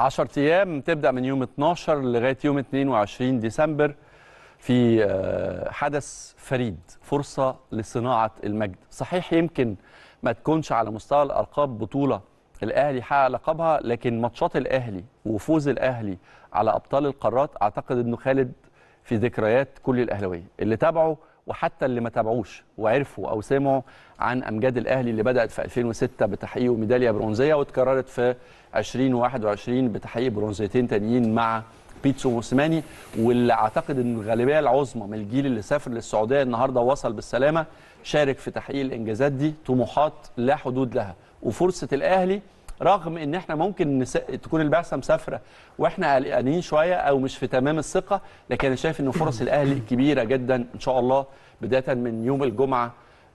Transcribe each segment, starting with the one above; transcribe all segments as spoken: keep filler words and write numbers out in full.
عشرة ايام تبدا من يوم اتناشر لغايه يوم اتنين وعشرين ديسمبر في حدث فريد، فرصه لصناعه المجد. صحيح يمكن ما تكونش على مستوى الالقاب بطوله الاهلي حقق لقبها، لكن ماتشات الاهلي وفوز الاهلي على ابطال القارات اعتقد انه خالد في ذكريات كل الاهلاويه اللي تابعوا وحتى اللي ما تابعوش وعرفوا او سمعوا عن امجاد الاهلي اللي بدات في ألفين وستة بتحقيق ميداليه برونزيه واتكررت في ألفين وواحد وعشرين بتحقيق برونزيتين تانيين مع بيتسو موسيماني، واللي اعتقد ان الغالبيه العظمى من الجيل اللي سافر للسعوديه النهارده وصل بالسلامه شارك في تحقيق الانجازات دي. طموحات لا حدود لها، وفرصه الاهلي رغم ان احنا ممكن نس... تكون البعثه مسافره واحنا قلقانين شويه او مش في تمام الثقه، لكن انا شايف ان فرص الاهلي كبيره جدا ان شاء الله، بدايه من يوم الجمعه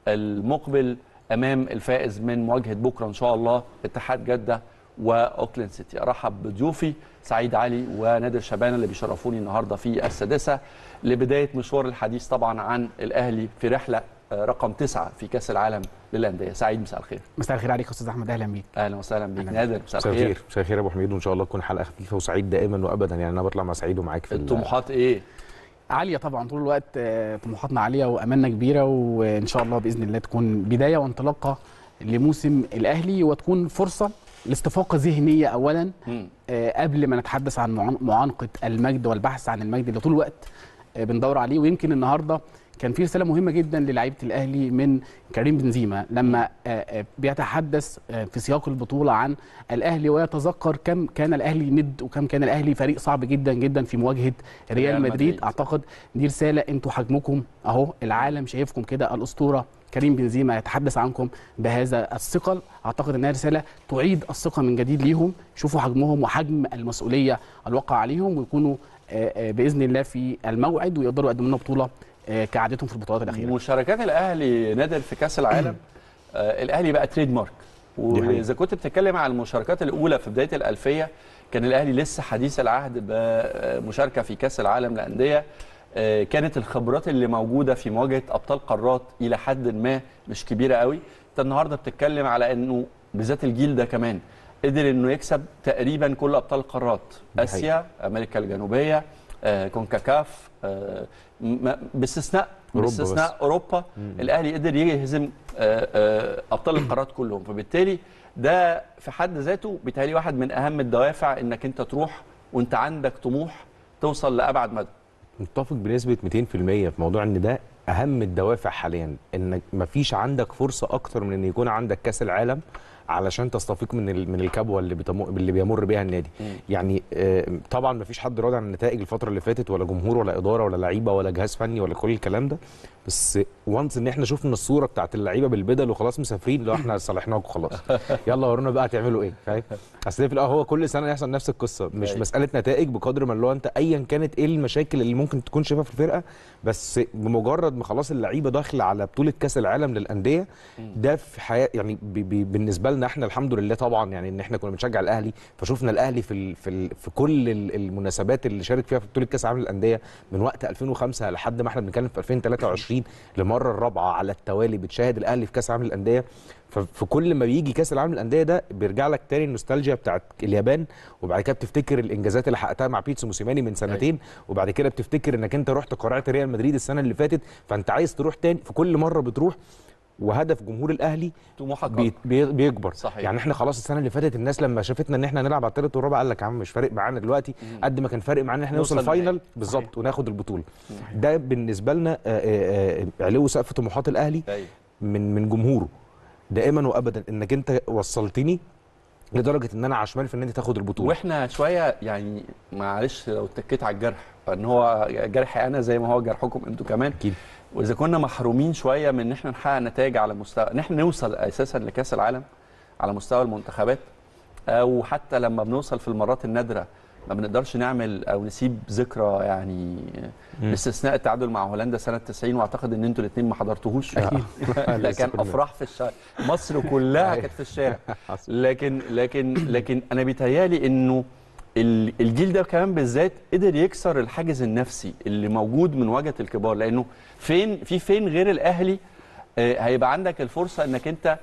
المقبل امام الفائز من مواجهه بكره ان شاء الله اتحاد جده واوكلاند سيتي. ارحب بضيوفي سعيد علي ونادر شبانه اللي بيشرفوني النهارده في السادسه لبدايه مشوار الحديث طبعا عن الاهلي في رحله رقم تسعة في كاس العالم للانديه. سعيد مساء الخير. مساء الخير عليك يا استاذ احمد، اهلا بيك. اهلا وسهلا بيك نادر، مساء الخير. مساء الخير يا ابو حميد، وان شاء الله تكون حلقه خفيفه وسعيد دائما وابدا. يعني انا بطلع مع سعيد ومعاك في الطموحات ايه؟ عاليه طبعا طول الوقت، طموحاتنا عاليه وامالنا كبيره، وان شاء الله باذن الله تكون بدايه وانطلاقه لموسم الاهلي وتكون فرصه الاستفاقه ذهنيه اولا آه قبل ما نتحدث عن معانقه المجد والبحث عن المجد اللي طول الوقت آه بندور عليه. ويمكن النهارده كان في رساله مهمه جدا للاعيبه الاهلي من كريم بنزيما لما آه بيتحدث آه في سياق البطوله عن الاهلي ويتذكر كم كان الاهلي ند وكم كان الاهلي فريق صعب جدا جدا في مواجهه ريال, ريال مدريد. مدريد اعتقد دي رساله، انتوا حجمكم اهو، العالم شايفكم كده، الاسطوره كريم بنزيما يتحدث عنكم بهذا الثقل. اعتقد انها رساله تعيد الثقه من جديد ليهم، شوفوا حجمهم وحجم المسؤوليه الواقعه عليهم، ويكونوا باذن الله في الموعد ويقدروا يقدموا لنا بطوله كعادتهم في البطولات الاخيره. مشاركات الاهلي نادر في كاس العالم الاهلي بقى تريد مارك، واذا كنت بتتكلم عن المشاركات الاولى في بدايه الالفيه كان الاهلي لسه حديث العهد بمشاركه في كاس العالم للانديه، كانت الخبرات اللي موجوده في مواجهه ابطال قارات الى حد ما مش كبيره قوي. انت النهارده بتتكلم على انه بالذات الجيل ده كمان قدر انه يكسب تقريبا كل ابطال القارات، اسيا، امريكا الجنوبيه، آه، كونكاكاف، آه، باستثناء باستثناء اوروبا الاهلي قدر يهزم آه، آه، ابطال القارات كلهم. فبالتالي ده في حد ذاته بيتهيألي واحد من اهم الدوافع انك انت تروح وانت عندك طموح توصل لابعد مدى. متفق بنسبه مئتين في المية في موضوع ان ده اهم الدوافع حاليا، ان مفيش عندك فرصه اكتر من ان يكون عندك كاس العالم علشان تستفيق من من الكبوه اللي اللي بيمر بيها النادي. م. يعني طبعا مفيش حد راضي عن النتائج الفتره اللي فاتت، ولا جمهور ولا اداره ولا لعيبه ولا جهاز فني ولا كل الكلام ده، بس وانس ان احنا شفنا الصوره بتاعت اللعيبه بالبدل وخلاص مسافرين، لو احنا صالحناكم خلاص يلا ورونا بقى هتعملوا ايه، فاهم؟ اصل في هو كل سنه يحصل نفس القصه، مش مساله نتائج بقدر ما اللي هو انت ايا كانت ايه المشاكل اللي ممكن تكون شايفها في الفرقه، بس بمجرد ما خلاص اللعيبه داخله على بطوله كاس العالم للانديه ده في حياه يعني بي بي بالنسبه لنا احنا الحمد لله طبعا، يعني ان احنا كنا بنشجع الاهلي فشوفنا الاهلي في ال في, ال في كل المناسبات اللي شارك فيها في بطوله كاس العالم للانديه من وقت ألفين وخمسة لحد ما احنا بنتكلم في ألفين وتلاتة وعشرين لمره الرابعه على التوالي بتشاهد الاهلي في كاس العالم للانديه. ففي كل ما بيجي كاس العالم للانديه ده بيرجع لك تاني النوستالجيا بتاعت اليابان، وبعد كده بتفتكر الانجازات اللي حققتها مع بيتسو موسيماني من سنتين، وبعد كده بتفتكر انك انت رحت قرعه ريال مدريد السنه اللي فاتت، فانت عايز تروح تاني. في كل مره بتروح وهدف جمهور الاهلي بي بي بيكبر. صحيح. يعني احنا خلاص السنه اللي فاتت الناس لما شافتنا ان احنا هنلعب على الثالث والرابع قال لك يا عم مش فارق معانا دلوقتي قد ما كان فارق معانا ان احنا نوصل فاينل بالظبط وناخد البطوله. مم. ده بالنسبه لنا علو سقف طموحات الاهلي داي. من من جمهوره دائما وابدا، انك انت وصلتني لدرجه ان انا عشمان في ان انت تاخد البطوله، واحنا شويه يعني معلش لو اتكيت على الجرح فان هو جرحي انا زي ما هو جرحكم انتوا كمان اكيد، واذا كنا محرومين شويه من ان احنا نحقق نتائج على مستوى ان احنا نوصل اساسا لكاس العالم على مستوى المنتخبات، او حتى لما بنوصل في المرات النادره ما بنقدرش نعمل او نسيب ذكرى، يعني باستثناء التعادل مع هولندا سنه تسعين، واعتقد ان انتوا الاثنين ما حضرتوهوش ده كان افراح في الشارع، مصر كلها كانت في الشارع. لكن لكن لكن انا بيتهيالي انه الجيل ده كمان بالذات قدر يكسر الحاجز النفسي اللي موجود من وجهه الكبار، لانه فين في فين غير الاهلي هيبقى عندك الفرصه انك انت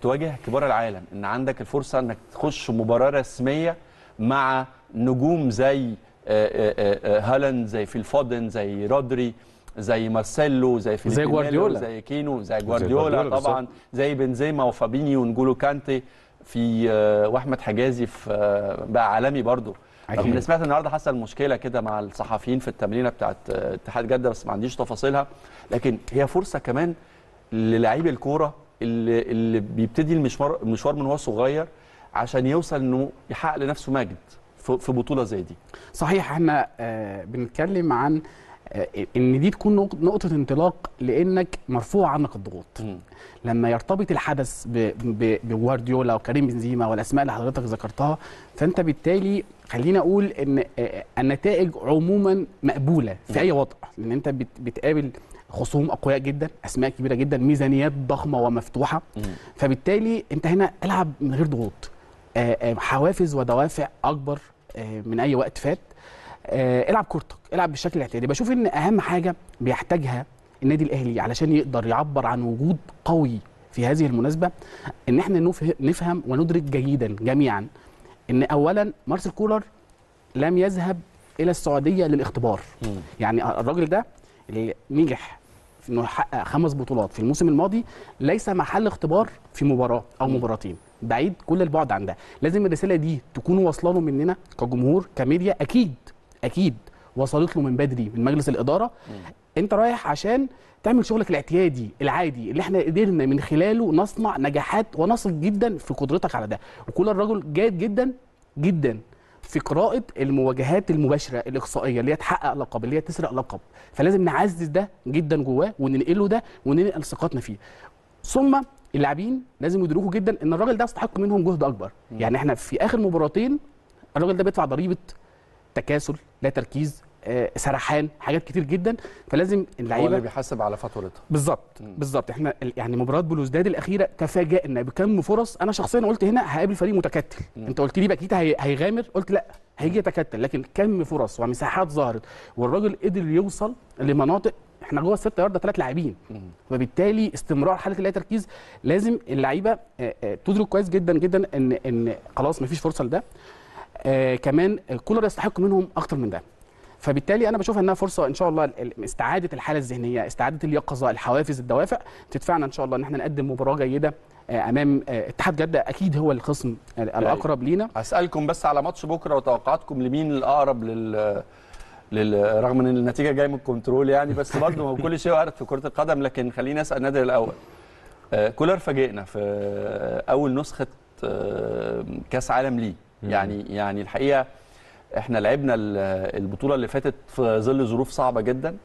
تواجه كبار العالم، ان عندك الفرصه انك تخش مباراه رسميه مع نجوم زي هالاند، زي فيل فودن، زي رودري، زي مارسيلو، زي زي جوارديولا، زي كينو، زي جوارديولا طبعا، زي بنزيما وفابينيو ونجولو كانتي في واحمد حجازي في بقى عالمي برضه. انا سمعت النهارده حصل مشكله كده مع الصحفيين في التمرينه بتاعه اتحاد جده، بس ما عنديش تفاصيلها، لكن هي فرصه كمان للاعيب الكوره اللي, اللي بيبتدي المشوار المشوار من وهو صغير عشان يوصل انه يحقق لنفسه مجد في بطوله زي دي. صحيح، احنا بنتكلم عن ان دي تكون نقطه انطلاق لانك مرفوع عنك الضغوط. م. لما يرتبط الحدث بجوارديولا وكريم بنزيما والاسماء اللي حضرتك ذكرتها، فانت بالتالي خلينا اقول ان النتائج عموما مقبوله في اي وضع، لان انت بتقابل خصوم اقوياء جدا، اسماء كبيره جدا، ميزانيات ضخمه ومفتوحه. م. فبالتالي انت هنا العب من غير ضغوط، حوافز ودوافع اكبر من اي وقت فات. العب كورتك، العب بالشكل الاعتيادي. بشوف ان اهم حاجه بيحتاجها النادي الاهلي علشان يقدر يعبر عن وجود قوي في هذه المناسبه، ان احنا نفهم وندرك جيدا جميعا ان اولا مارسيل كولر لم يذهب الى السعوديه للاختبار. م. يعني الراجل ده اللي نجح في انه يحقق خمس بطولات في الموسم الماضي ليس محل اختبار في مباراه او مباراتين، بعيد كل البعد عن ده. لازم الرساله دي تكون واصله له مننا كجمهور كميديا، اكيد اكيد وصلت له من بدري من مجلس الاداره. م. انت رايح عشان تعمل شغلك الاعتيادي العادي اللي احنا قدرنا من خلاله نصنع نجاحات ونصل جدا في قدرتك على ده. وكل الرجل جاد جدا جدا في قراءه المواجهات المباشره الاقصائيه اللي هي تحقق لقب، اللي هي تسرق لقب، فلازم نعزز ده جدا جواه وننقله ده وننقل ثقتنا فيه. ثم اللاعبين لازم يدركوا جدا ان الراجل ده يستحق منهم جهد اكبر. م. يعني احنا في اخر مباراتين الراجل ده بيدفع ضريبه تكاسل، لا تركيز، آه، سرحان، حاجات كتير جدا. فلازم اللعيبه هو اللي بيحاسب على فاتورتها. بالظبط بالظبط. احنا يعني مباراه بلوزداد الاخيره تفاجئنا بكم فرص. انا شخصيا قلت هنا هقابل فريق متكتل. مم. انت قلت لي باكيتا هيغامر، قلت لا هيجي يتكتل، لكن كم فرص ومساحات ظهرت والراجل قدر يوصل لمناطق. احنا جوه الست يارده ثلاث لاعبين، وبالتالي استمرار حاله اللا تركيز. لازم اللعيبه تدرك كويس جدا جدا ان ان خلاص مفيش فرصه لده. آه كمان كولر يستحق منهم اكتر من ده. فبالتالي انا بشوف انها فرصه ان شاء الله استعاده الحاله الذهنيه، استعاده اليقظه، الحوافز، الدوافع تدفعنا ان شاء الله ان احنا نقدم مباراه جيده آه امام آه اتحاد جده. اكيد هو الخصم الاقرب لينا. هسالكم بس على ماتش بكره وتوقعاتكم لمين الاقرب لل لل رغم ان النتيجه جايه من الكنترول يعني، بس برضه هو كل شيء وارد في كره القدم، لكن خلينا اسال نادر الاول. آه كولر فاجئنا في آه اول نسخه آه كاس عالم ليه. يعني يعني الحقيقه احنا لعبنا البطوله اللي فاتت في ظل ظروف صعبه جدا،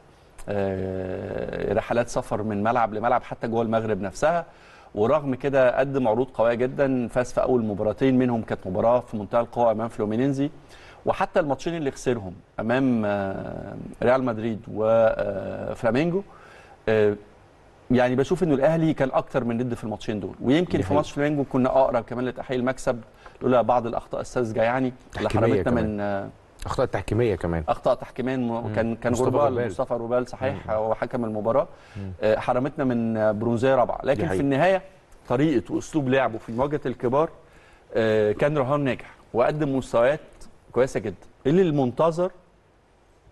رحلات سفر من ملعب لملعب حتى جوه المغرب نفسها، ورغم كده قدم عروض قويه جدا. فاز في اول مباراتين، منهم كانت مباراه في منتهى القوه امام فلومينينزي، وحتى الماتشين اللي خسرهم امام ريال مدريد وفلامينجو. يعني بشوف انه الاهلي كان اكتر من ند في الماتشين دول، ويمكن في ماتش فلامينجو كنا اقرب كمان لتحقيق المكسب لولا بعض الاخطاء الساذجه يعني اللي حرمتنا من اخطاء تحكيميه. كمان اخطاء تحكيميه م... كان كان غربال مصطفى روبال، صحيح، هو حكم المباراه. مم. حرمتنا من برونزيه رابعه، لكن في النهايه طريقه واسلوب لعبه في مواجهه الكبار كان رهان ناجح وقدم مستويات كويسه جدا اللي المنتظر.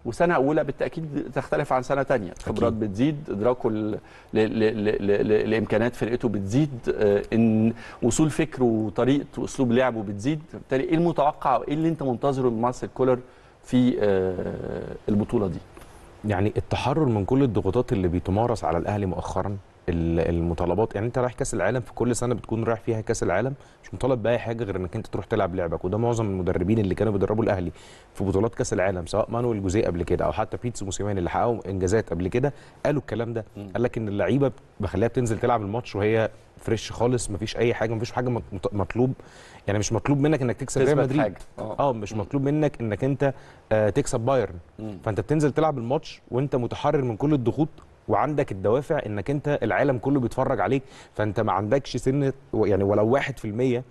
وسنه اولى بالتاكيد تختلف عن سنه ثانيه، خبرات بتزيد، ادراكه ل... ل... ل... ل... لامكانيات فرقته بتزيد، آه ان وصول فكره وطريقه واسلوب لعبه بتزيد. بالتالي ايه المتوقع وايه اللي انت منتظره من مارسيل كولر في آه البطوله دي؟ يعني التحرر من كل الضغوطات اللي بيتمارس على الاهلي مؤخرا، المطالبات. يعني انت رايح كاس العالم، في كل سنه بتكون رايح فيها كاس العالم مش مطالب باي حاجه غير انك انت تروح تلعب لعبك، وده معظم المدربين اللي كانوا بيدربوا الاهلي في بطولات كاس العالم، سواء مانويل جوزيه قبل كده او حتى بيتس موسيماني اللي حققوا انجازات قبل كده، قالوا الكلام ده. قال لك ان اللعيبه بخليها بتنزل تلعب الماتش وهي فريش خالص، مفيش اي حاجه، مفيش حاجه مطلوب. يعني مش مطلوب منك انك تكسب ريال مدريد، اه مش مطلوب منك انك انت آه تكسب بايرن. فانت بتنزل تلعب الماتش وانت متحرر من كل الضغوط، وعندك الدوافع انك انت العالم كله بيتفرج عليك، فانت ما عندكش سنه يعني ولو واحد في المية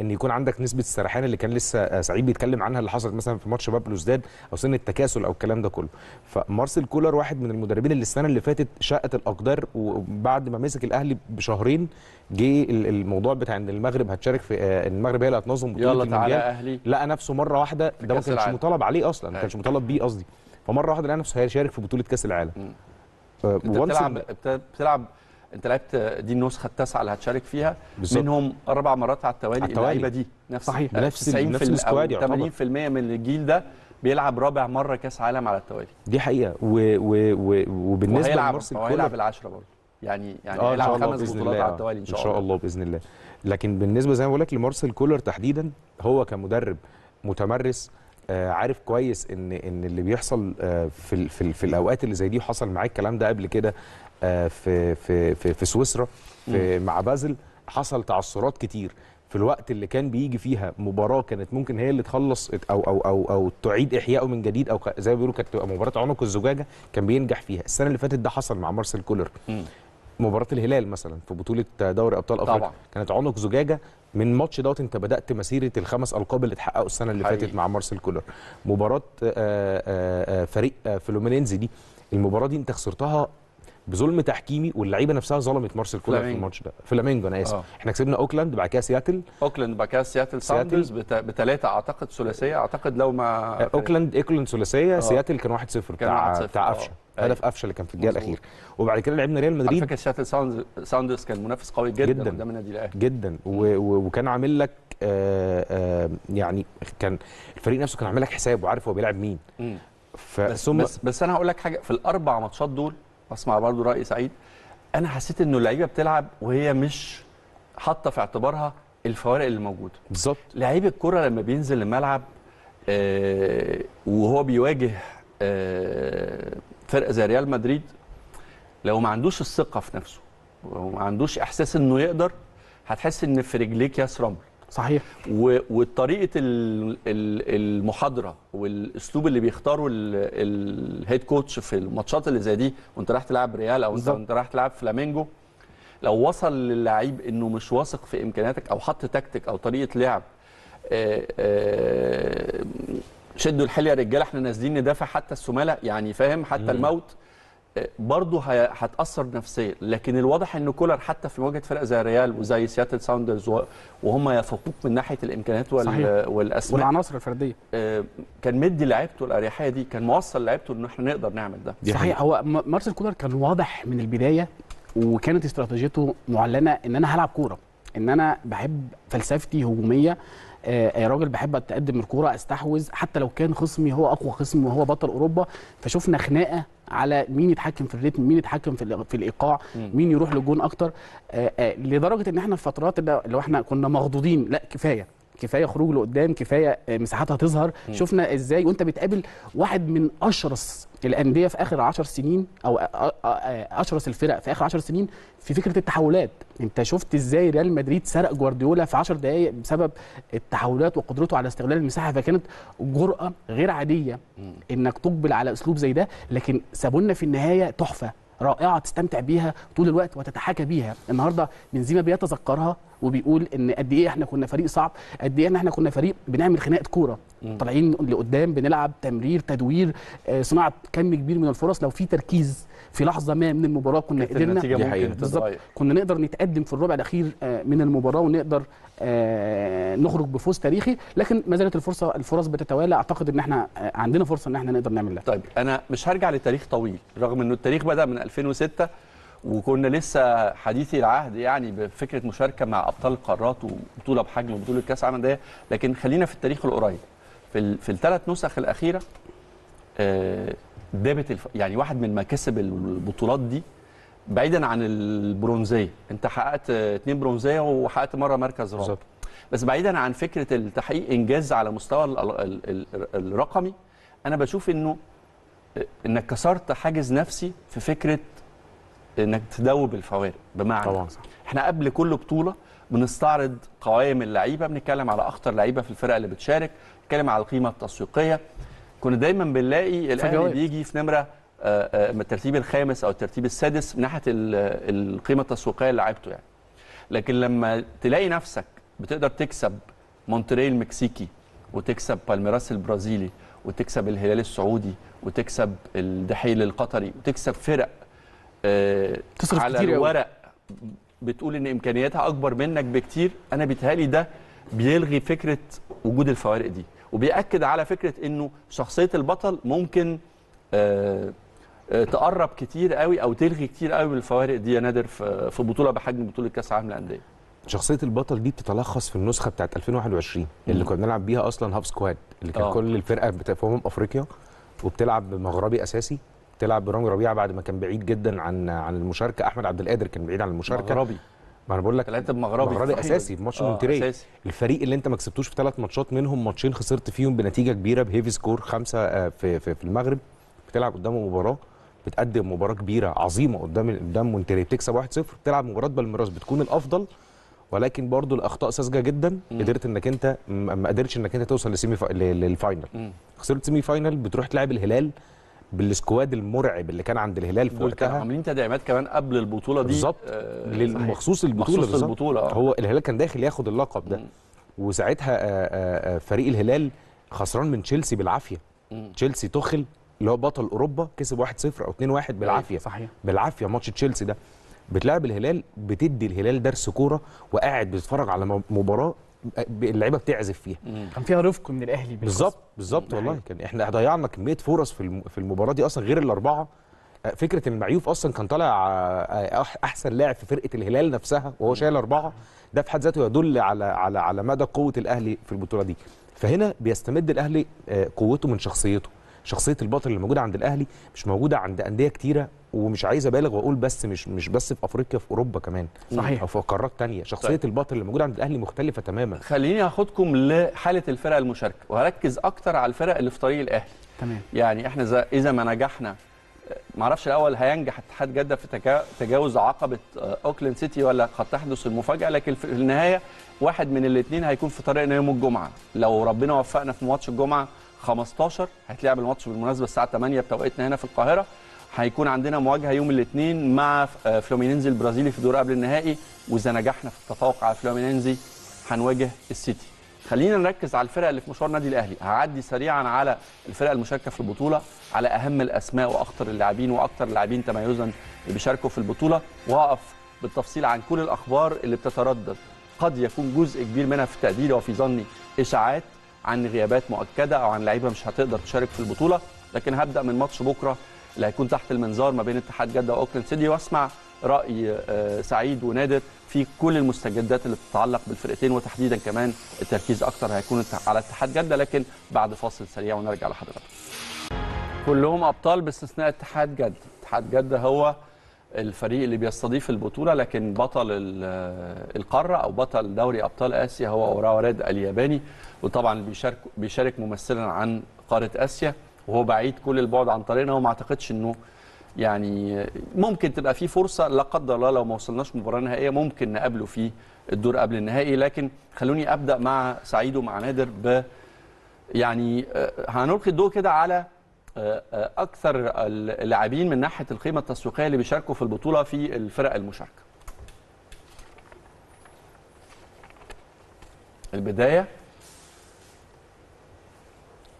ان يكون عندك نسبه السرحان اللي كان لسه سعيد بيتكلم عنها، اللي حصلت مثلا في ماتش شباب بلوزداد، او سن التكاسل او الكلام ده كله. فمارسيل كولر واحد من المدربين اللي السنه اللي فاتت شقت الاقدار، وبعد ما مسك الاهلي بشهرين جه الموضوع بتاع ان المغرب هتشارك في المغرب هي اللي هتنظم بطوله المونديال، لقى نفسه مره واحده ده ما كانش مطالب عليه اصلا، ما كانش مطالب بيه قصدي، فمره واحده لقى نفسه هيشارك في بطوله كاس العالم. بتلعب بتلعب انت لعبت دي النسخه التاسعه اللي هتشارك فيها بالزبط. منهم اربع مرات على التوالي, التوالي. اللعيبه دي نفس صحيح نفس نفس السكواد، يعتبر ثمانين في المية من الجيل ده بيلعب رابع مره كاس عالم على التوالي، دي حقيقه. وبالنسبه لمارسيل كولر هيلعب العشرة برضه، يعني يعني آه هيلعب خمس بطولات على التوالي ان شاء الله ان شاء الله باذن الله. لكن بالنسبه زي ما بقول لك لمارسيل كولر تحديدا، هو كمدرب متمرس آه عارف كويس ان ان اللي بيحصل آه في في, في الاوقات اللي زي دي، وحصل معاه الكلام ده قبل كده آه في في في, في سويسرا في مع بازل، حصل تعثرات كتير في الوقت اللي كان بيجي فيها مباراه كانت ممكن هي اللي تخلص او او او او تعيد احيائه من جديد، او زي ما بيقولوا كانت تبقى مباراه عنق الزجاجه كان بينجح فيها. السنه اللي فاتت ده حصل مع مارسيل كولر. مم. مباراه الهلال مثلا في بطوله دوري ابطال افريقيا كانت عنق زجاجه، من ماتش دوت انت بدات مسيره الخمس القاب اللي اتحققوا السنه اللي حقيقي. فاتت مع مارسيل كولر. مباراه آآ آآ فريق فلومينينزي دي، المباراه دي انت خسرتها بظلم تحكيمي، واللعيبه نفسها ظلمت مارسيل كولر في الماتش ده. فلامينجو انا اسف آه. احنا كسبنا اوكلاند، بعد كده سياتل اوكلاند بعد كده سياتل ساوندرز بثلاثه اعتقد ثلاثيه، اعتقد لو ما اوكلاند اوكلاند ثلاثيه آه. سياتل كان واحد صفر بتاع بتاع قفشه، هدف قفشه اللي كان في الدقيقه الاخيره. وبعد كده لعبنا ريال مدريد، فاكر سياتل ساوندرز كان منافس قوي جدا قدام النادي الاهلي جدا، وكان عامل لك آآ آآ يعني كان الفريق نفسه كان عامل لك حساب وعارف هو بيلعب مين. بس, بس بس انا هقول لك حاجه، في الاربع ماتشات دول اسمع برضو راي سعيد، انا حسيت انه اللعيبه بتلعب وهي مش حاطه في اعتبارها الفوارق اللي موجوده بالظبط. لعيب الكره لما بينزل الملعب آه وهو بيواجه آه فرقه زي ريال مدريد، لو ما عندوش الثقه في نفسه وما عندوش احساس انه يقدر، هتحس ان في رجليك ياس رمل صحيح. وطريقه المحاضره والاسلوب اللي بيختاره الهيد كوتش في الماتشات اللي زي دي، وانت رايح تلعب ريال او بالضبط. انت رايح تلعب فلامينجو، لو وصل للعيب انه مش واثق في امكانياتك او حط تكتيك او طريقه لعب آآ آآ شدوا الحليه يا رجاله احنا نازلين ندافع حتى السمالة يعني فاهم حتى مم. الموت برضه هتأثر نفسيا. لكن الواضح ان كولر حتى في مواجهه فرق زي ريال وزي سياتل ساوندرز وهم يفوقوك من ناحيه الامكانيات والاسماء والعناصر الفرديه، كان مدي لعيبته الاريحيه دي، كان موصل لعيبته ان احنا نقدر نعمل ده صحيح. هو مارسيل كولر كان واضح من البدايه، وكانت استراتيجيته معلنه ان انا هلعب كوره، ان انا بحب فلسفتي هجوميه، يا راجل بحب اتقدم الكوره، استحوذ حتى لو كان خصمي هو اقوى خصم وهو بطل اوروبا. فشفنا خناقه على مين يتحكم في الريتم، مين يتحكم في في الايقاع، مين يروح للجون اكتر، لدرجه ان احنا في فترات لو احنا كنا مخضوضين لا كفايه كفايه خروج لقدام، كفايه مساحات هتظهر. شفنا ازاي وانت بتقابل واحد من اشرس الانديه في اخر عشر سنين، او اشرس الفرق في اخر عشر سنين في فكره التحولات. انت شفت ازاي ريال مدريد سرق جوارديولا في عشر دقائق بسبب التحولات وقدرته على استغلال المساحه، فكانت جرأه غير عاديه انك تقبل على اسلوب زي ده. لكن سابونا في النهايه تحفه رائعه تستمتع بيها طول الوقت وتتحاكى بيها. النهارده بنزيما بيتذكرها وبيقول ان قد ايه احنا كنا فريق صعب، قد ايه ان احنا كنا فريق بنعمل خناقه كوره، طالعين لقدام بنلعب تمرير تدوير صناعه كم كبير من الفرص، لو في تركيز في لحظه ما من المباراه كنا قدرنا بالظبط كنا نقدر نتقدم في الربع الاخير من المباراه ونقدر نخرج بفوز تاريخي. لكن ما زالت الفرصه الفرص بتتوالى، اعتقد ان احنا عندنا فرصه ان احنا نقدر نعمل ده. طيب انا مش هرجع لتاريخ طويل رغم انه التاريخ بدا من ألفين وستة وكنا لسه حديثي العهد يعني بفكره مشاركه مع ابطال القارات وبطوله بحجم وبطوله كاس العالم ده، لكن خلينا في التاريخ القريب في في الثلاث نسخ الاخيره دابت الف... يعني واحد من مكاسب البطولات دي بعيدا عن البرونزيه، انت حققت اثنين برونزيه وحققت مره مركز رابع، بس بعيدا عن فكره تحقيق انجاز على مستوى الرقمي، انا بشوف انه انك كسرت حاجز نفسي في فكره انك تدوب الفوارق. بمعنى طبعا احنا قبل كل بطوله بنستعرض قوائم اللعيبه، بنتكلم على اخطر لعيبه في الفرقه اللي بتشارك، بنتكلم على القيمه التسويقيه. كنا دايما بنلاقي الاهلي بيجي في نمره من الترتيب الخامس او الترتيب السادس من ناحيه القيمه التسويقيه لعيبته يعني. لكن لما تلاقي نفسك بتقدر تكسب مونتريال المكسيكي وتكسب بالميراس البرازيلي وتكسب الهلال السعودي وتكسب الدحيل القطري وتكسب فرق آه تصرف على كتير الورق أوي. بتقول ان امكانياتها اكبر منك بكتير. انا بيتهيألي ده بيلغي فكره وجود الفوارق دي وبيأكد على فكره انه شخصيه البطل ممكن آه تقرب كتير قوي او تلغي كتير قوي من الفوارق دي يا نادر في بطوله بحجم بطوله كاس العالم للانديه. شخصيه البطل دي بتتلخص في النسخه بتاعه ألفين وواحد وعشرين اللي كنا بنلعب بيها اصلا هاف سكواد اللي كان أوه. كل الفرقه في امم افريقيا وبتلعب بمغربي اساسي، بتلعب برامي ربيعه بعد ما كان بعيد جدا عن عن المشاركه، احمد عبد القادر كان بعيد عن المشاركه. مغربي، ما انا بقول لك لعبت بمغربي مغربي اساسي في ماتش مونتريال. الفريق اللي انت ما كسبتوش في ثلاث ماتشات منهم ماتشين خسرت فيهم بنتيجه كبيره بهيفي سكور خمسه في, في, في المغرب. بتلعب قدامه مباراه بتقدم مباراه كبيره عظيمه قدام قدام مونتريال بتكسب واحد صفر، بتلعب مباراه بالميراس بتكون الافضل ولكن برضو الاخطاء ساذجه جدا. مم. قدرت انك انت ما قدرتش انك انت توصل لسيمي فا... للفاينل. خسرت سيمي فاينل بتروح تلعب الهلال بالسكواد المرعب اللي كان عند الهلال في وقتها. كانوا عاملين تدعيمات كمان قبل البطوله دي بالظبط آه مخصوص البطوله مخصوص البطوله آه. هو الهلال كان داخل ياخد اللقب ده. مم. وساعتها آه آه فريق الهلال خسران من تشيلسي بالعافيه. مم. تشيلسي تخل اللي هو بطل اوروبا كسب واحد صفر او اتنين واحد بالعافيه. صحيح بالعافيه ماتش تشيلسي ده. بتلعب الهلال بتدي الهلال درس كوره وقاعد بتتفرج على مباراه اللعيبه بتعزف فيها. مم. كان فيها رفق من الاهلي بالظبط بالظبط والله. كان احنا ضيعنا كميه فرص في في المباراه دي اصلا غير الاربعه. فكره المعيوف اصلا كان طالع احسن لاعب في فرقه الهلال نفسها وهو شايل اربعه، ده في حد ذاته يدل على على على مدى قوه الاهلي في البطوله دي. فهنا بيستمد الاهلي قوته من شخصيته. شخصيه البطل اللي موجوده عند الاهلي مش موجوده عند انديه كتيره ومش عايز ابالغ واقول بس مش مش بس في افريقيا، في اوروبا كمان. صحيح او في قارات ثانيه شخصيه طيب. البطل اللي موجوده عند الاهلي مختلفه تماما. خليني اخدكم لحاله الفرق المشاركه وهركز اكتر على الفرق اللي في طريق الاهلي. تمام. يعني احنا اذا ما نجحنا ما اعرفش الاول هينجح اتحاد جده في تكا... تجاوز عقبه اوكلاند سيتي ولا هتحدث المفاجاه، لكن في النهايه واحد من الاثنين هيكون في طريقنا يوم الجمعه لو ربنا وفقنا في ماتش الجمعه خمستاشر. هيتلعب الماتش بالمناسبه الساعه تمانية بتوقيتنا هنا في القاهره. هيكون عندنا مواجهه يوم الاثنين مع فلومينينزي البرازيلي في دور قبل النهائي، واذا نجحنا في التفوق على فلومينينزي هنواجه السيتي. خلينا نركز على الفرق اللي في مشوار نادي الاهلي. هعدي سريعا على الفرق المشاركه في البطوله، على اهم الاسماء واخطر اللاعبين واكثر اللاعبين تميزا اللي بيشاركوا في البطوله، واقف بالتفصيل عن كل الاخبار اللي بتتردد قد يكون جزء كبير منها في تقديري وفي ظني اشاعات عن غيابات مؤكده او عن لعيبه مش هتقدر تشارك في البطوله. لكن هبدا من ماتش بكره اللي هيكون تحت المنظار ما بين اتحاد جده واوكلاند سيتي، واسمع راي سعيد ونادر في كل المستجدات اللي بتتعلق بالفرقتين وتحديدا كمان التركيز اكتر هيكون على اتحاد جده، لكن بعد فاصل سريع ونرجع لحضراتكم. كلهم ابطال باستثناء اتحاد جده. اتحاد جده هو الفريق اللي بيستضيف البطوله، لكن بطل القاره او بطل دوري ابطال اسيا هو اوراوا ريد الياباني، وطبعا بيشارك بيشارك ممثلا عن قاره اسيا وهو بعيد كل البعد عن طريقنا، وما اعتقدش انه يعني ممكن تبقى في فرصه لا قدر الله لو ما وصلناش مباراه نهائيه ممكن نقابله في الدور قبل النهائي. لكن خلوني ابدا مع سعيد ومع نادر ب يعني هنلقي الضوء كده على اكثر اللاعبين من ناحيه القيمه التسويقيه اللي بيشاركوا في البطوله في الفرق المشاركه. البدايه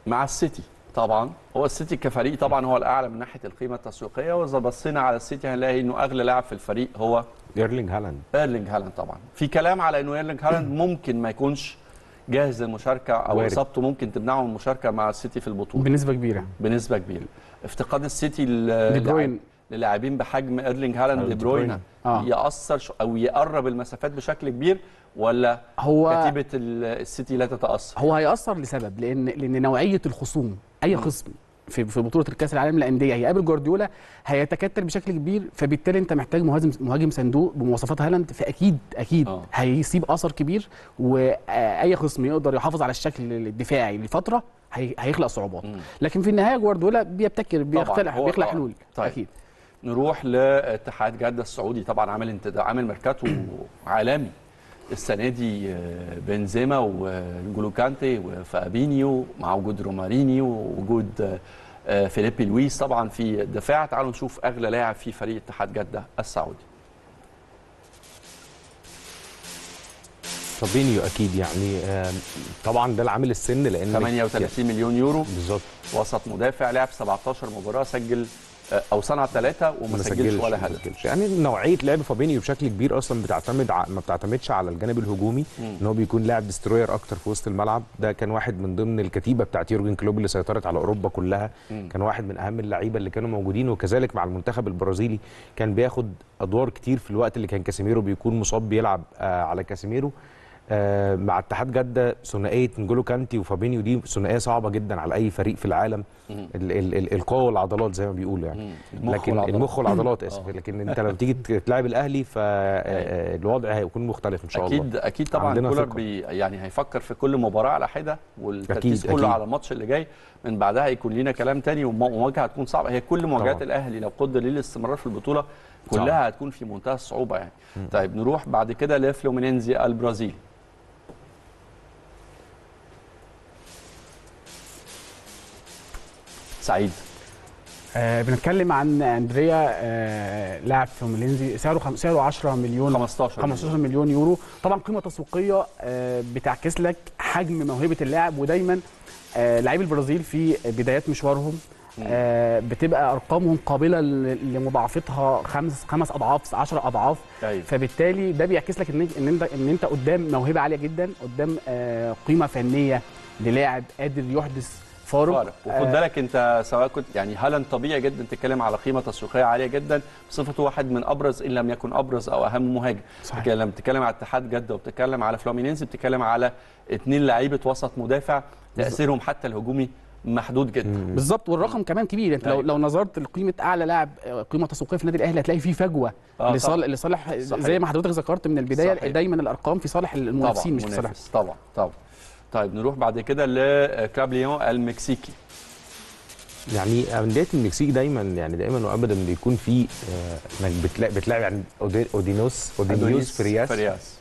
مع السيتي. طبعا هو السيتي كفريق طبعا هو الاعلى من ناحيه القيمه التسويقيه، واذا بصينا على السيتي هنلاقي انه اغلى لاعب في الفريق هو ايرلينج هالاند. ايرلينج هالاند طبعا في كلام على انه ايرلينج هالاند ممكن ما يكونش جاهز للمشاركه او اصابته ممكن تمنعه من المشاركه مع السيتي في البطوله بنسبه كبيره بنسبه كبيره. افتقاد السيتي للاعبين بحجم ايرلينج هالاند دي بروين آه. ياثر او يقرب المسافات بشكل كبير ولا هو كتيبه السيتي لا تتاثر؟ هو هياثر لسبب لان لان نوعيه الخصوم اي خصم في في بطوله الكاس العالم للانديه هيقابل جوارديولا هيتكتل بشكل كبير، فبالتالي انت محتاج مهاجم مهاجم صندوق بمواصفات هالاند، فاكيد اكيد أوه. هيسيب اثر كبير، واي خصم يقدر يحافظ على الشكل الدفاعي لفتره هيخلق صعوبات. مم. لكن في النهايه جوارديولا بيبتكر بيختلع بيخلق حلول. طيب. اكيد نروح لاتحاد جده السعودي. طبعا عامل انت عامل ميركاتو عالمي السنه دي، بنزيما وجولو كانتي وفابينيو مع وجود روماريني ووجود فيليبي لويس طبعا في الدفاع. تعالوا نشوف اغلى لاعب في فريق اتحاد جده السعودي. فابينيو اكيد يعني طبعا ده العامل السن لان ثمانية وثلاثين مليون يورو بالظبط، وسط مدافع لعب سبعتاشر مباراه سجل او صنع ثلاثه وما سجلش ولا هدف. يعني نوعيه لعب فابينيو بشكل كبير اصلا بتعتمد ع... ما بتعتمدش على الجانب الهجومي، ان هو بيكون لاعب دستروير اكتر في وسط الملعب. ده كان واحد من ضمن الكتيبه بتاعت يورجن كلوب اللي سيطرت على اوروبا كلها، مم. كان واحد من اهم اللعيبه اللي كانوا موجودين، وكذلك مع المنتخب البرازيلي كان بياخد ادوار كتير في الوقت اللي كان كاسيميرو بيكون مصاب بيلعب آه على كاسيميرو. آه مع اتحاد جده ثنائيه نجولو كانتي وفابينيو دي ثنائيه صعبه جدا على اي فريق في العالم، القوه والعضلات زي ما بيقولوا يعني، لكن المخ والعضلات اسف. لكن انت لما تيجي تلعب الاهلي فالوضع هيكون مختلف ان شاء الله. اكيد اكيد طبعا كولر يعني هيفكر في كل مباراه على حده، والتركيز كله على الماتش اللي جاي، من بعدها هيكون لينا كلام تاني، ومواجهه هتكون صعبه. هي كل مواجهات الاهلي لو قدر ليه الاستمرار في البطوله كلها هتكون في منتهى الصعوبه يعني. م. طيب نروح بعد كده لفلومينينزي البرازيلي. سعيد آه بنتكلم عن اندريا آه لاعب فلومينينزي، سعره سعره عشرة مليون خمستاشر مليون يورو. طبعا قيمه تسويقيه آه بتعكس لك حجم موهبه اللاعب، ودايما آه لاعبي البرازيل في بدايات مشوارهم آه بتبقى ارقامهم قابله لمضاعفتها خمس خمس اضعاف عشرة اضعاف. أيوة. فبالتالي ده بيعكس لك ان ان انت ان انت قدام موهبه عاليه جدا، قدام آه قيمه فنيه للاعب قادر يحدث فارق. وخد بالك انت سواء كنت يعني هالاند طبيعي جدا تتكلم على قيمه تسويقيه عاليه جدا بصفته واحد من ابرز ان لم يكن ابرز او اهم مهاجم. لما بتتكلم على اتحاد جده وبتتكلم على فلومينينزي بتتكلم على اثنين لعيبه وسط مدافع تاثيرهم حتى الهجومي محدود جدا. بالظبط، والرقم كمان كبير. انت لو لو نظرت لقيمه اعلى لاعب قيمه تسويقيه في النادي الاهلي هتلاقي فيه فجوه آه لصالح لصالح زي ما حضرتك ذكرت من البدايه. صحيح. دايما الارقام في صالح المنافسين مش في صالح. طبعا طبعا. طيب نروح بعد كده لكرابليون المكسيكي. يعني أندية المكسيك دايما يعني دايما وابدا بيكون في انك بتلاقي بتلاعب يعني اودينوس اودينيوس فرياس, فرياس.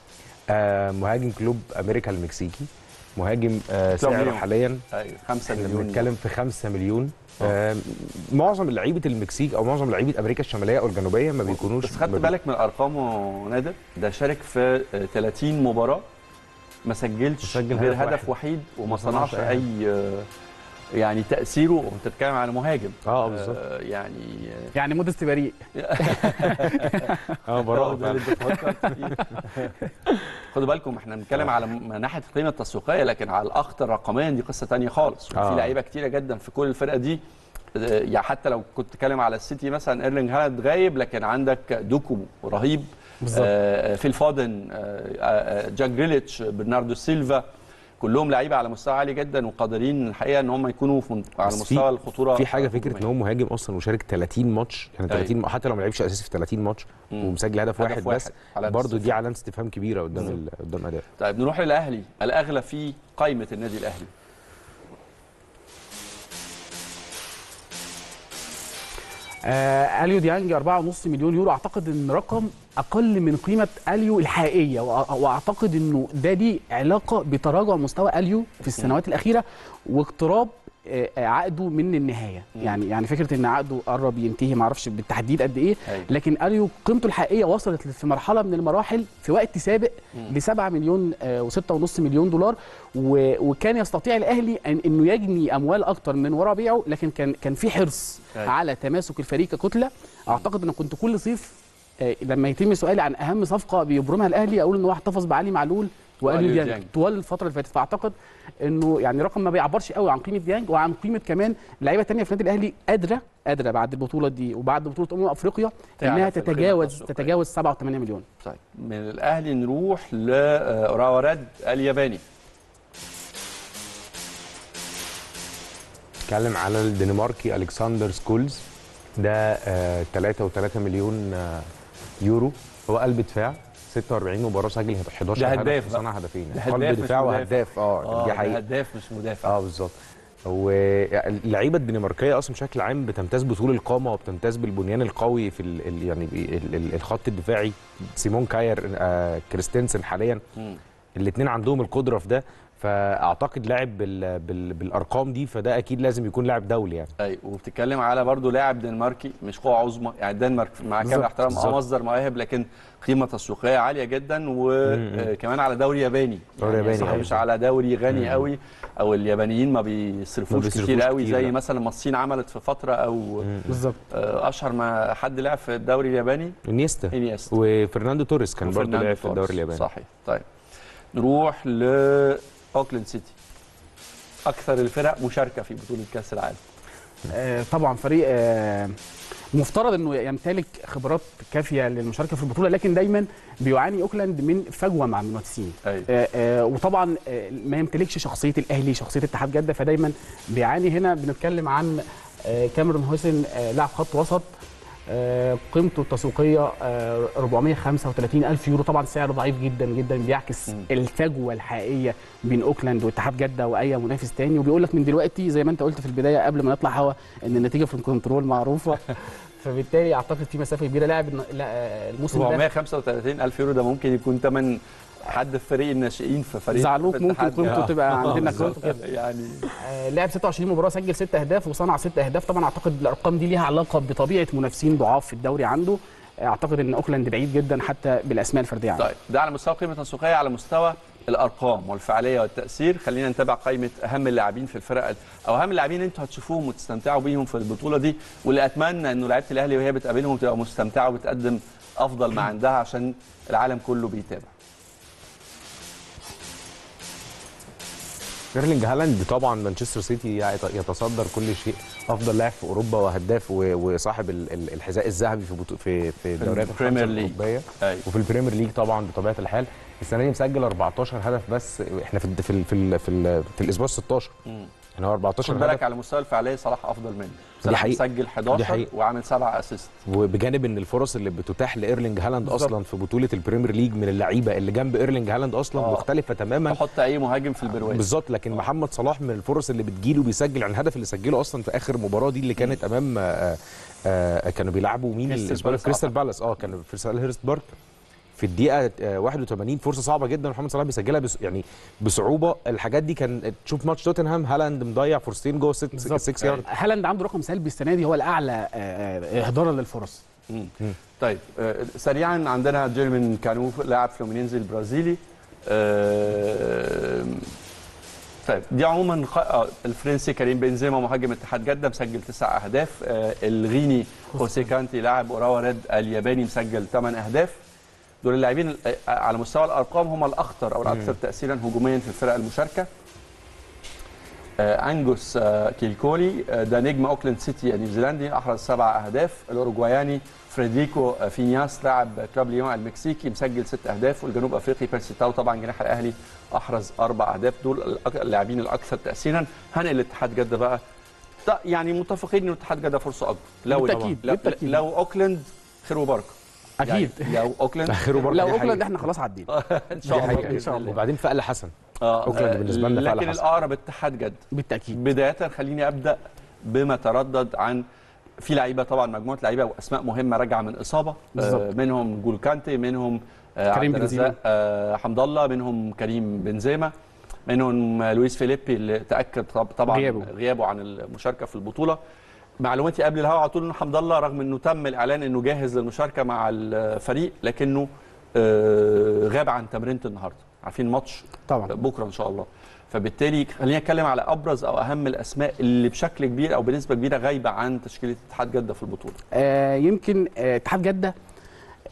آه مهاجم كلوب امريكا المكسيكي، مهاجم آه سعره حاليا ايوه خمسة مليون. بنتكلم في خمسة مليون. آه معظم لعيبه المكسيك او معظم لعيبه امريكا الشماليه او الجنوبيه ما بيكونوش. بس خدت بالك من ارقامه نادر؟ ده شارك في ثلاثين مباراه ما سجلش غير هدف, هدف وحيد وما صنعش اي يعني تاثيره. وانت بتتكلم على مهاجم اه بالظبط آه يعني يعني مودست بريء اه براءه ده اللي بتفكر فيه. خدوا بالكم احنا بنتكلم على من ناحيه القيمه التسويقيه، لكن على الاخطر الرقميا دي قصه ثانيه خالص. وفي آه. لعيبه كتيره جدا في كل الفرقه دي يعني. حتى لو كنت بتتكلم على السيتي مثلا ايرلينج هالاند غايب، لكن عندك دوكو رهيب آه في الفادن آه جاك جريليتش برناردو سيلفا، كلهم لعيبه على مستوى عالي جدا وقادرين الحقيقه ان هم يكونوا على مستوى الخطوره. في حاجه فكره ان هو مهاجم اصلا وشارك ثلاثين ماتش يعني ثلاثين، حتى لو ما لعبش اساسي في ثلاثين ماتش ومسجل هدف, هدف واحد, واحد بس، برضه دي علامه استفهام كبيره قدام قدام اداء. طيب نروح للاهلي الاغلى في قائمه النادي الاهلي. آه اليو ديانج أربعة ونص مليون يورو. اعتقد ان رقم اقل من قيمه اليو الحقيقيه، واعتقد انه ده ليه علاقه بتراجع مستوى اليو في السنوات الاخيره واقتراب آه عقده من النهايه. يعني يعني فكره ان عقده قرب ينتهي ما اعرفش بالتحديد قد ايه، لكن اليو قيمته الحقيقيه وصلت في مرحله من المراحل في وقت سابق ل سبعة مليون وستة ونص مليون دولار، وكان يستطيع الاهلي انه يجني اموال اكتر من ورا بيعه، لكن كان كان في حرص على تماسك الفريق ككتله. اعتقد ان كنت كل صيف لما يتم سؤالي عن اهم صفقه بيبرمها الاهلي اقول ان هو احتفظ بعلي معلول واليو ديانج طوال الفتره اللي فاتت. فاعتقد انه يعني رقم ما بيعبرش قوي عن قيمه ديانج وعن قيمه كمان لعيبه ثانيه في النادي الاهلي قادره قادره بعد البطوله دي وبعد بطوله امم افريقيا انها تتجاوز تتجاوز سبعة وثمانية مليون. طيب من الاهلي نروح لراوراد الياباني. نتكلم على الدنماركي الكسندر سكولز. ده ثلاثة وثلاثة مليون يورو. هو قلب دفاع، ستة وأربعين مباراه سجل حداشر هدف وصنع هدفين. قلب دفاع وهداف اه دي حقيقه، هداف مش مدافع اه بالظبط. واللعيبه الدنماركيه اصلا بشكل عام بتمتاز بطول القامه وبتمتاز بالبنيان القوي في ال يعني ال الخط الدفاعي. سيمون كاير آه كريستنسن حاليا الاثنين عندهم القدره في ده، فاعتقد لاعب بال... بال... بالارقام دي، فده اكيد لازم يكون لاعب دولي يعني. ايوه، وبتتكلم على برضه لاعب دنماركي مش قوه عظمى يعني. الدنمارك مع كامل احترام مصدر مواهب لكن قيمه تسويقيه عاليه جدا، وكمان على دوري ياباني دوري يعني ياباني مش على دوري غني قوي، او اليابانيين ما بيصرفوش كتير قوي زي مثلا ما الصين عملت في فتره، او بالظبط اشهر ما حد لعب في الدوري الياباني انيستا انيستا وفرناندو توريس كان برضه لعب في الدوري الياباني. صحيح. طيب نروح ل اوكلاند سيتي، اكثر الفرق مشاركه في بطوله كاس العالم. آه طبعا فريق آه مفترض انه يمتلك خبرات كافيه للمشاركه في البطوله، لكن دايما بيعاني اوكلاند من فجوه مع المنافسين. أيوة. آه آه وطبعا آه ما يمتلكش شخصيه الاهلي، شخصيه اتحاد جده، فدايما بيعاني. هنا بنتكلم عن آه كاميرون هوسن، آه لاعب خط وسط، آه قيمته التسويقيه آه أربعمائة وخمسة وثلاثين ألف يورو. طبعا سعره ضعيف جدا جدا، بيعكس م. الفجوه الحقيقيه بين اوكلاند واتحاد جده واي منافس تاني. وبيقول لك من دلوقتي زي ما انت قلت في البدايه قبل ما نطلع هوا ان النتيجه في الكنترول معروفه فبالتالي اعتقد في مسافه كبيره. لاعب الموسم ده أربعمائة وخمسة وثلاثين ألف يورو ده ممكن يكون ثمن حد في فريق الناشئين في فريق زعلوك، ممكن قيمته تبقى عندنا قيمته كده يعني. آه لعب ستة وعشرين مباراه، سجل ستة اهداف وصنع ستة اهداف. طبعا اعتقد الارقام دي ليها علاقه بطبيعه منافسين ضعاف في الدوري عنده. اعتقد ان اوكلاند بعيد جدا حتى بالاسماء الفرديه عنده. طيب ده على مستوى قيمه تسويقيه، على مستوى الارقام والفعاليه والتاثير. خلينا نتابع قائمه اهم اللاعبين في الفرق، او اهم اللاعبين انتوا هتشوفوهم وتستمتعوا بيهم في البطوله دي، واللي اتمنى انه لعيبه الاهلي وهي بتقابلهم تبقى مستمتعه وبتقدم افضل ما عندها عشان العالم كله بيتابع. ايرلينج هالاند طبعا، مانشستر سيتي يتصدر كل شيء، افضل لاعب في اوروبا وهداف وصاحب الحذاء الذهبي في في في دوريات البريمير ليج وفي البريمير ليج طبعا بطبيعه الحال. السنه دي مسجل أربعتاشر هدف بس، احنا في في في في, في الاسبوع ستاشر. احنا أربعتاشر هدف. خد بالك على مستوى الفعاليه صلاح افضل منه، صلاح مسجل حداشر وعامل سبعة اسيست، وبجانب ان الفرص اللي بتتاح لايرلينج هالاند اصلا في بطوله البريمير ليج من اللعيبه اللي جنب ايرلينج هالاند اصلا أوه. مختلفه تماما. تحط اي مهاجم في البرواز بالظبط، لكن أوه. محمد صلاح من الفرص اللي بتجيله بيسجل. عن الهدف اللي سجله اصلا في اخر مباراه دي اللي كانت م. امام آآ آآ كانوا بيلعبوا مين الاسبوع كريستال بالاس، اه كانوا في سان هيرست بارك في الدقيقة واحد وثمانين. فرصة صعبة جدا محمد صلاح بيسجلها بس يعني بصعوبة. الحاجات دي كان تشوف ماتش توتنهام، هالاند مضيع فرصتين جوه ستة يارد. هالاند عنده رقم سلبي السنة دي، هو الأعلى إهدارا للفرص. مم. مم. طيب سريعا عندنا جيرمين كانو لاعب فلومينينزي البرازيلي. أه... طيب دي عموما خ... الفرنسي كريم بنزيما مهاجم اتحاد جده مسجل تسع اهداف. أه... الغيني خوسي كانتي لاعب اوراوا ريد الياباني مسجل ثمان اهداف. دول اللاعبين على مستوى الارقام هم الاخطر او الاكثر تاثيرا هجوميا في الفرق المشاركه. آه انجوس آه كيلكولي آه ده نجم اوكلاند سيتي النيوزيلندي، احرز سبع اهداف. الاوروغواياني فريدريكو آه فينياس لاعب كلوب ليون المكسيكي مسجل ست اهداف. والجنوب افريقي بيرسي تاو طبعا جناح الاهلي احرز اربع اهداف. دول اللاعبين الاكثر تاثيرا. هنقل لاتحاد جده بقى، يعني متفقين ان اتحاد جده فرصه اكبر لو بالتأكيد. لو, بالتأكيد. لو اوكلاند خير وبركه اكيد يعني. لو اوكلاند لو اوكلاند احنا خلاص عدينا ان شاء الله ان شاء الله. وبعدين فقل حسن آه اوكلاند بالنسبه لنا فقل حسن، لكن الاقرب اتحاد جده بالتاكيد. بدايه خليني ابدا بما تردد عن في لعيبه، طبعا مجموعه لعيبه واسماء مهمه راجعه من اصابه. آه منهم جول كانتي، منهم آه كريم بنزيما آه حمد الله، منهم كريم بنزيما، منهم لويس فيليبي اللي تاكد طبعا غيابه, غيابه عن المشاركه في البطوله. معلوماتي قبل الهوا على طول ان حمد الله رغم انه تم الاعلان انه جاهز للمشاركه مع الفريق، لكنه غاب عن تمرينه النهارده. عارفين ماتش طبعا بكره ان شاء الله، فبالتالي خلينا نتكلم على ابرز او اهم الاسماء اللي بشكل كبير او بنسبه كبيره غايبه عن تشكيله اتحاد جده في البطوله. آه يمكن اتحاد جده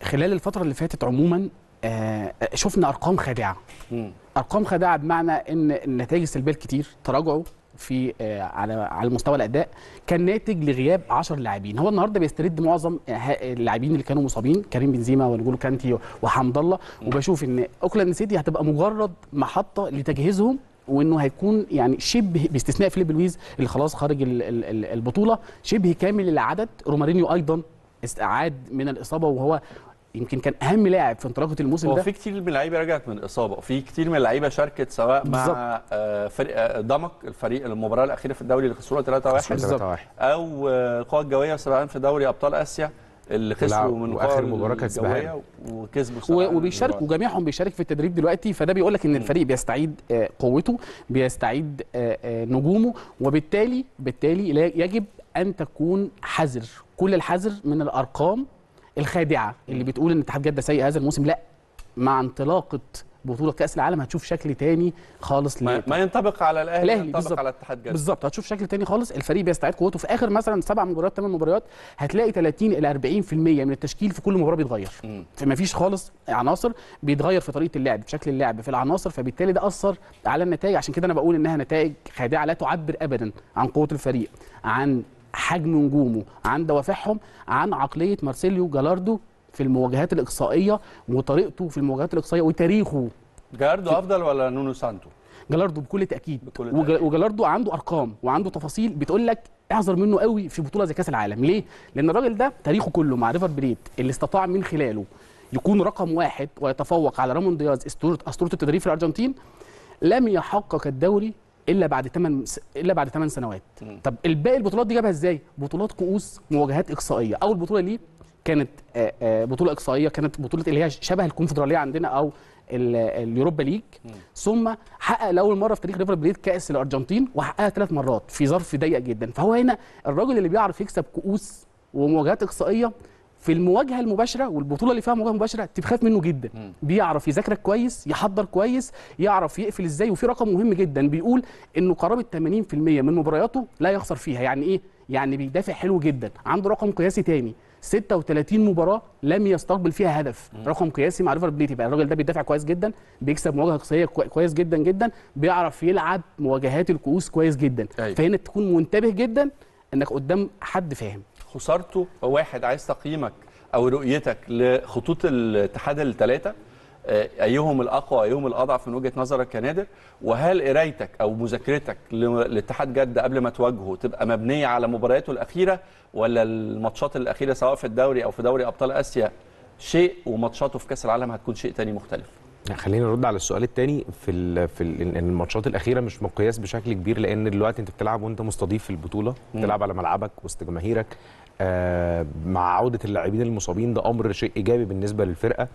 خلال الفتره اللي فاتت عموما آه شفنا ارقام خادعه. م. ارقام خادعه بمعنى ان النتائج السلبيه الكتير، تراجعه في على على مستوى الاداء كان ناتج لغياب عشرة لاعبين. هو النهارده بيسترد معظم اللاعبين اللي كانوا مصابين، كريم بنزيما ونجولو كانتي وحمد الله. وبشوف ان اوكلاند سيتي هتبقى مجرد محطه لتجهيزهم، وانه هيكون يعني شبه باستثناء فيليب لويز اللي خلاص خارج البطوله شبه كامل العدد. رومارينيو ايضا استعاد من الاصابه، وهو يمكن كان اهم لاعب في انطلاقه الموسم ده. هو في كتير من اللعيبه رجعت من اصابه، وفي كتير من اللعيبه شاركت سواء بالزبط. مع فريق دمك الفريق المباراه الاخيره في الدوري اللي خسروها ثلاثة واحد او القوى الجويه، سواء في دوري ابطال اسيا اللي خسروا من واخر مباراه كانت سباهيه وكسبوا، وبيشاركوا جميعهم بيشارك في التدريب دلوقتي. فده بيقول لك ان الفريق بيستعيد قوته، بيستعيد نجومه، وبالتالي بالتالي يجب ان تكون حذر، كل الحذر من الارقام الخادعه اللي بتقول ان اتحاد جده سيء هذا الموسم. لا، مع انطلاقه بطوله كاس العالم هتشوف شكل تاني خالص. ما, ما ينطبق على الاهلي، ينطبق على اتحاد جده بالظبط. هتشوف شكل تاني خالص، الفريق بيستعيد قوته. في اخر مثلا سبع مباريات ثمان مباريات هتلاقي ثلاثين الى اربعين بالمئة من التشكيل في كل مباراه بيتغير، فما فيش خالص عناصر، بيتغير في طريقه اللعب، في شكل اللعب، في العناصر، فبالتالي ده اثر على النتائج. عشان كده انا بقول انها نتائج خادعه لا تعبر ابدا عن قوه الفريق، عن حجم نجومه، عن دوافعهم، عن عقليه مارسيليو جالاردو في المواجهات الاقصائيه وطريقته في المواجهات الاقصائيه وتاريخه. جالاردو افضل ولا نونو سانتو؟ جالاردو بكل تاكيد، وجالاردو عنده ارقام وعنده تفاصيل بتقول لك احذر منه قوي في بطوله زي كاس العالم. ليه؟ لان الراجل ده تاريخه كله مع ريفر بليت اللي استطاع من خلاله يكون رقم واحد ويتفوق على رامون دياز اسطوره اسطوره التدريب في الارجنتين، لم يحقق الدوري الا بعد ثمان الا بعد ثمان سنوات. م. طب الباقي البطولات دي جابها ازاي؟ بطولات كؤوس، مواجهات اقصائيه. اول بطوله ليه كانت بطوله اقصائيه، كانت بطوله اللي هي شبه الكونفدراليه عندنا او اليوروبا ليج. ثم حقق لاول مره في تاريخ ريفر بليت كاس الارجنتين، وحققها ثلاث مرات في ظرف ضيق جدا. فهو هنا الراجل اللي بيعرف يكسب كؤوس ومواجهات اقصائيه في المواجهه المباشره، والبطوله اللي فيها مواجهه مباشره تبخاف منه جدا. بيعرف يذاكرك كويس، يحضر كويس، يعرف يقفل ازاي. وفي رقم مهم جدا بيقول انه قرابه ثمانين بالمئة من مبارياته لا يخسر فيها. يعني ايه؟ يعني بيدافع حلو جدا. عنده رقم قياسي تاني، ستة وثلاثين مباراه لم يستقبل فيها هدف، رقم قياسي مع ريفر بليت. يبقى الراجل ده بيدافع كويس جدا، بيكسب مواجهه اقصائيه كويس جدا جدا، بيعرف يلعب مواجهات الكؤوس كويس جدا. أيوة. فهنا تكون منتبه جدا انك قدام حد فاهم. خسارته واحد، عايز تقييمك او رؤيتك لخطوط الاتحاد الثلاثه، ايهم الاقوى ايهم الاضعف من وجهه نظرك كنادر، وهل قرايتك او مذاكرتك لاتحاد جده قبل ما تواجهه تبقى مبنيه على مبارياته الاخيره ولا الماتشات الاخيره سواء في الدوري او في دوري ابطال اسيا شيء وماتشاته في كاس العالم هتكون شيء ثاني مختلف؟ خلينا نرد على السؤال الثاني. في ال في ال الماتشات الاخيره مش مقياس بشكل كبير، لان دلوقتي انت بتلعب وانت مستضيف في البطوله، بتلعب على ملعبك وسط جماهيرك. آه مع عوده اللاعبين المصابين ده امر شيء ايجابي بالنسبه للفرقه.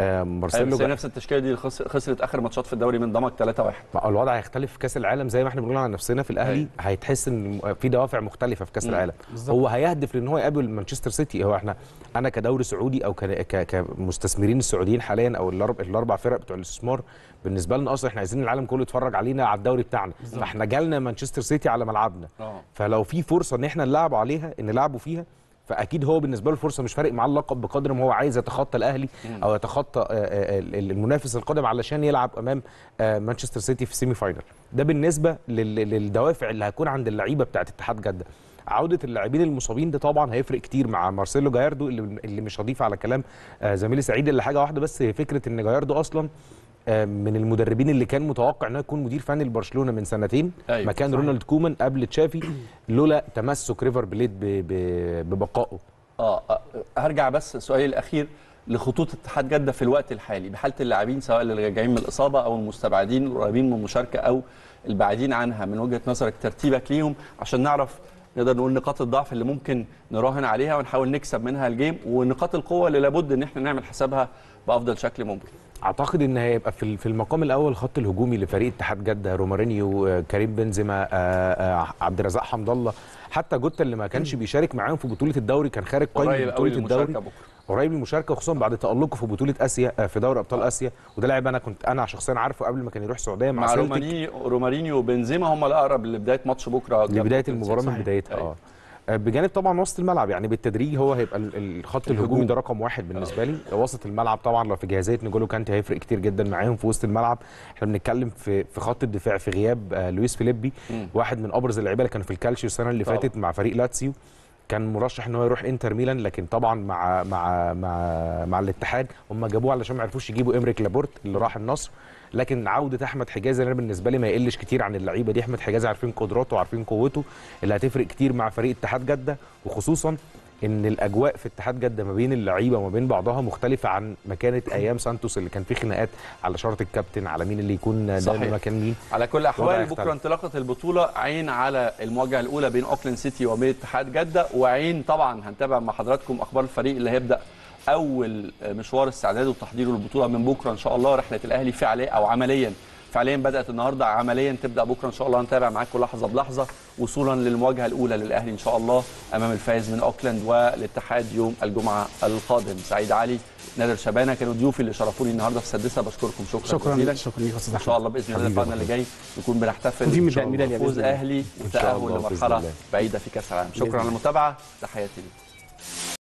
آه مارسيلو نفس التشكيله دي خسرت اخر ماتشات في الدوري من دمك ثلاثة واحد. الوضع هيختلف في كاس العالم زي ما احنا بنقول على نفسنا في الاهلي. أي. هيتحس ان في دوافع مختلفه في كاس العالم. بالزبط. هو هيهدف لان هو يقابل مانشستر سيتي. هو احنا انا كدوري سعودي او كمستثمرين السعوديين حاليا او الاربع فرق بتوع الاستثمار، بالنسبه لنا اصلا احنا عايزين العالم كله يتفرج علينا على الدوري بتاعنا. بالزبط. فاحنا جالنا مانشستر سيتي على ملعبنا. أوه. فلو في فرصه ان احنا نلعب عليها نلعبوا فيها، فاكيد هو بالنسبه له فرصه. مش فارق معاه اللقب بقدر ما هو عايز يتخطى الاهلي او يتخطى المنافس القادم علشان يلعب امام مانشستر سيتي في السيمي فاينال. ده بالنسبه للدوافع اللي هتكون عند اللعيبه بتاعه اتحاد جده. عوده اللاعبين المصابين ده طبعا هيفرق كتير مع مارسيلو جاياردو، اللي مش هضيف على كلام زميلي سعيد الا حاجه واحده بس، هي فكره ان جاياردو اصلا من المدربين اللي كان متوقع انه يكون مدير فني لبرشلونه من سنتين. أيوة. مكان رونالد كومان قبل تشافي، لولا تمسك ريفر بليت ببقائه. اه هرجع بس سؤالي الاخير لخطوط اتحاد جده في الوقت الحالي بحاله اللاعبين، سواء اللي جايين من الاصابه او المستبعدين القريبين من المشاركه او البعيدين عنها، من وجهه نظرك ترتيبك ليهم عشان نعرف نقدر نقول نقاط الضعف اللي ممكن نراهن عليها ونحاول نكسب منها الجيم، ونقاط القوه اللي لابد ان احنا نعمل حسابها بافضل شكل ممكن. اعتقد ان هيبقى في المقام الاول خط الهجومي لفريق اتحاد جده، رومارينيو، كريم بنزيما، عبد الرزاق حمد الله، حتى جوتا اللي ما كانش بيشارك معاهم في بطوله الدوري كان خارج قائمه بطوله الدوري، قريب من المشاركه خصوصا بعد تالقه في بطوله اسيا في دوري ابطال اسيا. وده لاعب انا كنت انا شخصيا عارفه قبل ما كان يروح السعوديه مع, مع سيلتيك. رومارينيو وبنزيما هم الاقرب لبدايه ماتش بكره، لبدايه المباراه من بدايتها. اه بجانب طبعا وسط الملعب، يعني بالتدريج هو هيبقى الخط الهجومي ده رقم واحد بالنسبه لي. وسط الملعب طبعا لو في جاهزيه نجولو كانتي هيفرق كتير جدا معاهم في وسط الملعب. احنا بنتكلم في في خط الدفاع في غياب لويس فيليبي، واحد من ابرز اللعيبه اللي كانوا في الكالشيو السنه اللي طبعا. فاتت مع فريق لاتسيو، كان مرشح ان هو يروح انتر ميلان، لكن طبعا مع مع مع مع الاتحاد هم جابوه علشان ما عرفوش يجيبوا امريك لابورت اللي راح النصر. لكن عوده احمد حجازي انا بالنسبه لي ما يقلش كتير عن اللعيبه دي. احمد حجازي عارفين قدراته وعارفين قوته اللي هتفرق كتير مع فريق اتحاد جده، وخصوصا ان الاجواء في اتحاد جده ما بين اللعيبه وما بين بعضها مختلفه عن ما كانت ايام سانتوس اللي كان فيه خناقات على شرط الكابتن، على مين اللي يكون دايما مكان مين. على كل الاحوال بكره انطلاقه البطوله، عين على المواجهه الاولى بين اوكلاند سيتي وبين اتحاد جده، وعين طبعا هنتابع مع حضراتكم اخبار الفريق اللي هيبدا اول مشوار استعداد وتحضيره للبطوله من بكره ان شاء الله. رحله الاهلي فعليا او عمليا فعليا بدات النهارده، عمليا تبدا بكره ان شاء الله. هنتابع معاكم لحظه بلحظه وصولا للمواجهه الاولى للاهلي ان شاء الله امام الفائز من اوكلاند والاتحاد يوم الجمعه القادم. سعيد علي، نادر شبانه كانوا ضيوفي اللي شرفوني النهارده في السادسه، بشكركم شكرا شكرا جزيلا. شكرا ليك يا استاذ احمد. ان شاء الله باذن الله القادم اللي جاي نكون بنحتفل بفوز اهلي وتاهل لمرحله بعيده في كاس العالم. شكرا على المتابعه، تحياتي ليك.